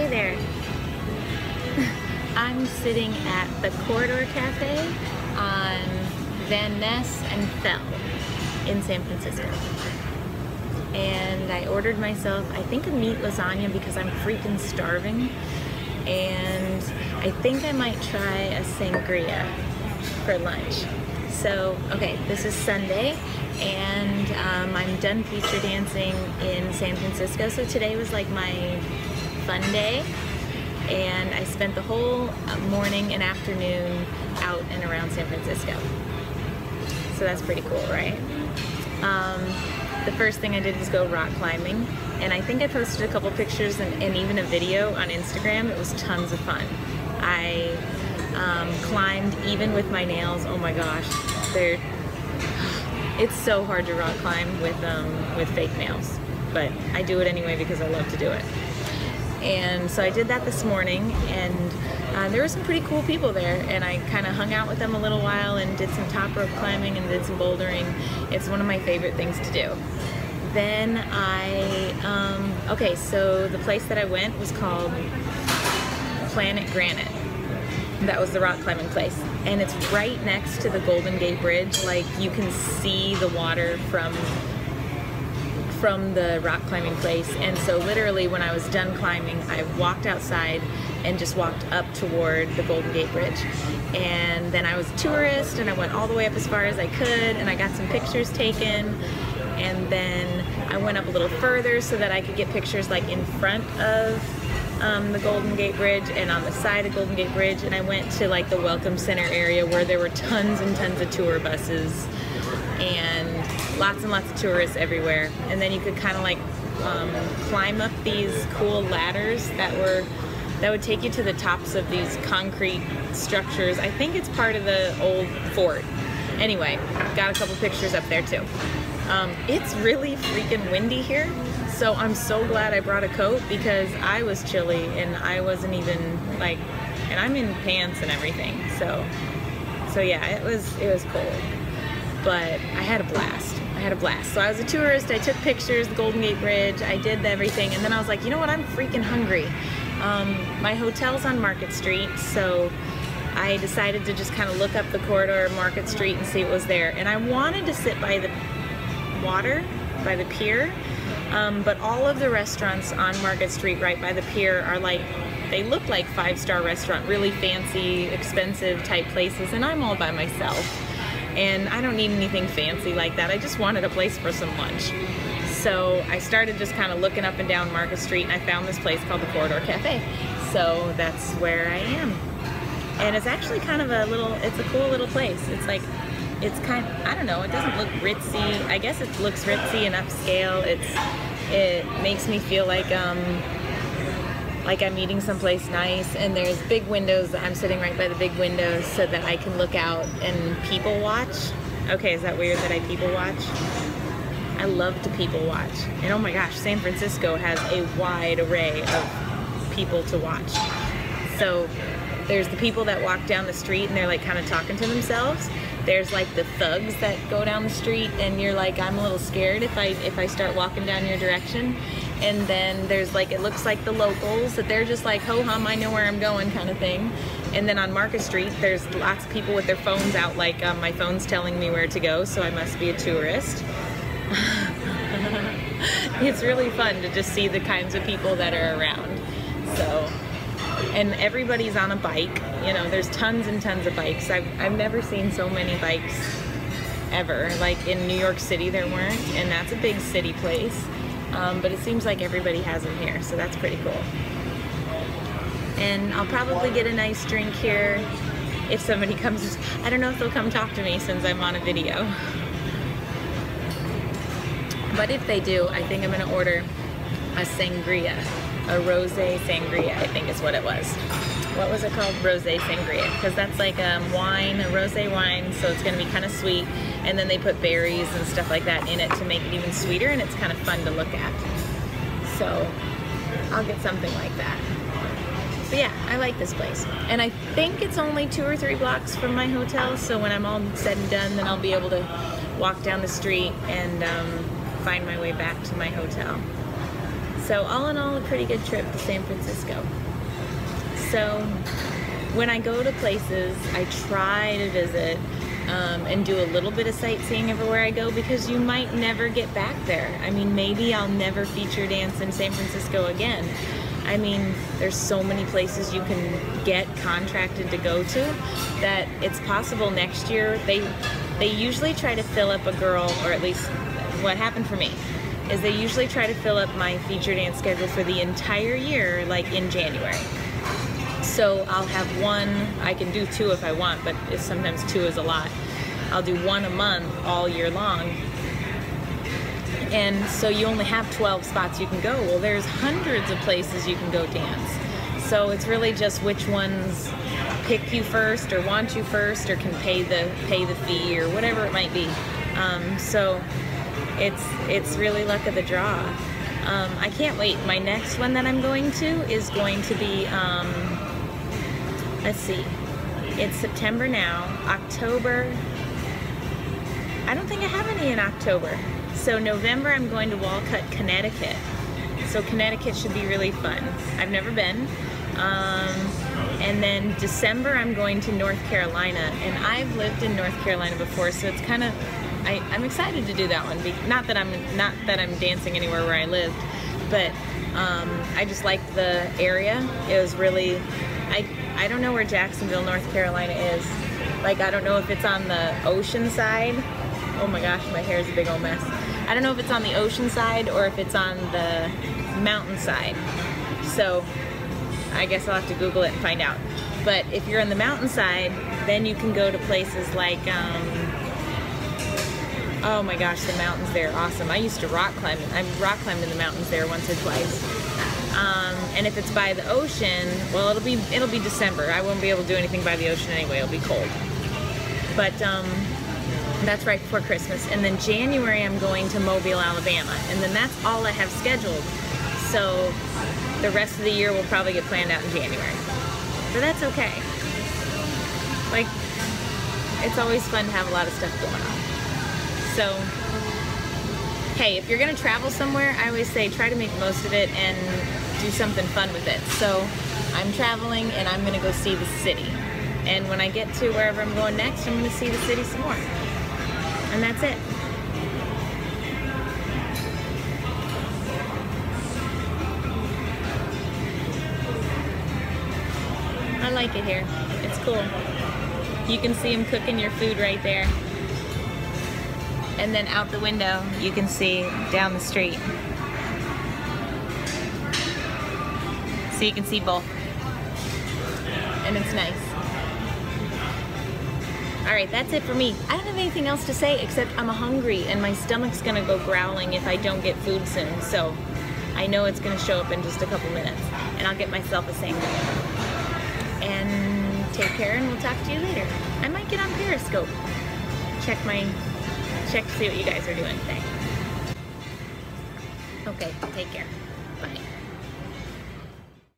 Hey there. I'm sitting at the Corridor Cafe on Van Ness and Fell in San Francisco. And I ordered myself, I think, a meat lasagna because I'm freaking starving. And I think I might try a sangria for lunch. So, okay, this is Sunday, and I'm done feature dancing in San Francisco. So today was like my fun day, and I spent the whole morning and afternoon out and around San Francisco. So that's pretty cool, right? The first thing I did was go rock climbing, and I think I posted a couple pictures and even a video on Instagram. It was tons of fun. I climbed even with my nails. Oh my gosh, it's so hard to rock climb with fake nails, but I do it anyway because I love to do it. And so I did that this morning, and there were some pretty cool people there, and I kind of hung out with them a little while and did some top rope climbing and did some bouldering. It's one of my favorite things to do. Then I, okay, so the place that I went was called Planet Granite. That was the rock climbing place, and it's right next to the Golden Gate Bridge. Like, you can see the water from the rock climbing place. And so literally when I was done climbing, I walked outside and just walked up toward the Golden Gate Bridge. And then I was a tourist, and I went all the way up as far as I could, and I got some pictures taken. And then I went up a little further so that I could get pictures like in front of the Golden Gate Bridge and on the side of Golden Gate Bridge. And I went to like the Welcome Center area where there were tons and tons of tour buses and lots of tourists everywhere. And then you could kind of like climb up these cool ladders that would take you to the tops of these concrete structures. I think it's part of the old fort. Anyway, got a couple pictures up there too. It's really freaking windy here, so I'm so glad I brought a coat because I was chilly, and I wasn't even like, and I'm in pants and everything. So yeah, it was cold, but I had a blast. So I was a tourist, I took pictures, the Golden Gate Bridge, I did everything, and then I was like, you know what, I'm freaking hungry. My hotel's on Market Street, so I decided to just kind of look up the corridor of Market Street and see what was there. And I wanted to sit by the water, by the pier, but all of the restaurants on Market Street right by the pier are like, they look like five-star restaurant, really fancy, expensive type places, and I'm all by myself. And I don't need anything fancy like that. I just wanted a place for some lunch. So I started just kind of looking up and down Market Street, and I found this place called the Corridor Cafe. So that's where I am. And it's actually kind of it's a cool little place. It's like, it's kind of, I don't know, it doesn't look ritzy. I guess it looks ritzy and upscale. It makes me feel like I'm eating someplace nice, and there's big windows. I'm sitting right by the big windows so that I can look out and people watch. Okay, is that weird that I people watch? I love to people watch. And oh my gosh, San Francisco has a wide array of people to watch. So there's the people that walk down the street and they're like kind of talking to themselves. There's like the thugs that go down the street, and you're like, I'm a little scared if I start walking down your direction. And then there's like, it looks like the locals, that they're just like, ho-hum, I know where I'm going kind of thing. And then on Market Street, there's lots of people with their phones out, like my phone's telling me where to go, so I must be a tourist. It's really fun to just see the kinds of people that are around. So, and everybody's on a bike. You know, there's tons and tons of bikes. I've never seen so many bikes ever. Like in New York City there weren't, and that's a big city place. But it seems like everybody has them here, so that's pretty cool. And I'll probably get a nice drink here if somebody comes. I don't know if they'll come talk to me since I'm on a video. But if they do, I think I'm gonna order a sangria, a rosé sangria, I think is what it was. What was it called? Rosé sangria, because that's like a rosé wine, so it's gonna be kind of sweet. And then they put berries and stuff like that in it to make it even sweeter, and it's kind of fun to look at. So I'll get something like that. But yeah, I like this place. And I think it's only 2 or 3 blocks from my hotel, so when I'm all said and done, then I'll be able to walk down the street and find my way back to my hotel. So all in all, a pretty good trip to San Francisco. So when I go to places, I try to visit and do a little bit of sightseeing everywhere I go, because you might never get back there. I mean, maybe I'll never feature dance in San Francisco again. I mean, there's so many places you can get contracted to go to that it's possible next year. They usually try to fill up a girl, or at least what happened for me, is they usually try to fill up my feature dance schedule for the entire year, like in January. So I'll have one, I can do two if I want, but sometimes two is a lot. I'll do one a month all year long. And so you only have 12 spots you can go. Well, there's hundreds of places you can go dance. So it's really just which ones pick you first, or want you first, or can pay the fee, or whatever it might be. So it's really luck of the draw. I can't wait. My next one that I'm going to is going to be, let's see, it's September now, October, I don't think I have any in October. So November I'm going to Walcott, Connecticut. So Connecticut should be really fun. I've never been. And then December I'm going to North Carolina, and I've lived in North Carolina before, so it's kind of, I'm excited to do that one. Not that I'm dancing anywhere where I lived, but I just liked the area. It was really, I don't know where Jacksonville, North Carolina is. Like, I don't know if it's on the ocean side. Oh my gosh, my hair is a big old mess. I don't know if it's on the ocean side or if it's on the mountain side. So I guess I'll have to Google it and find out. But if you're on the mountain side, then you can go to places like, oh my gosh, the mountains there are awesome. I used to rock climb. I've rock climbed in the mountains there once or twice. And if it's by the ocean, well, it'll be December. I won't be able to do anything by the ocean anyway. It'll be cold. But that's right before Christmas. And then January, I'm going to Mobile, Alabama. And then that's all I have scheduled. So the rest of the year will probably get planned out in January. But that's okay. Like, it's always fun to have a lot of stuff going on. So, hey, if you're gonna travel somewhere, I always say try to make the most of it and do something fun with it. So I'm traveling and I'm gonna go see the city. And when I get to wherever I'm going next, I'm gonna see the city some more. And that's it. I like it here, it's cool. You can see them cooking your food right there. And then out the window, you can see down the street. So you can see both. And it's nice. All right, that's it for me. I don't have anything else to say except I'm hungry and my stomach's gonna go growling if I don't get food soon. So I know it's gonna show up in just a couple minutes, and I'll get myself a sandwich. And take care, and we'll talk to you later. I might get on Periscope. Check to see what you guys are doing today. Okay, take care. Bye.